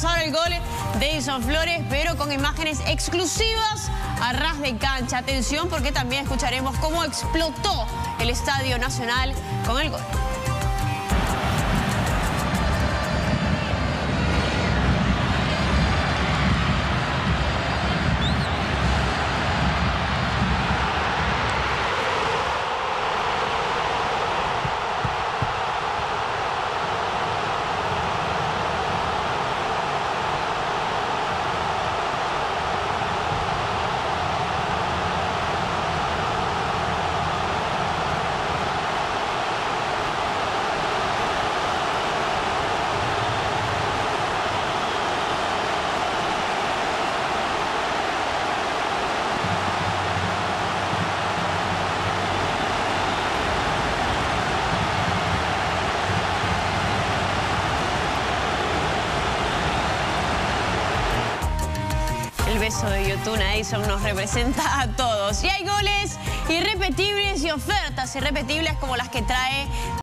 Vemos ahora el gol de Edison Flores, pero con imágenes exclusivas a ras de cancha. Atención, porque también escucharemos cómo explotó el Estadio Nacional con el gol. El beso de Yotuna Edison nos representa a todos. Y hay goles irrepetibles y ofertas irrepetibles como las que trae